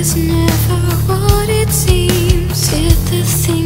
is never what it seems. Hit the thing.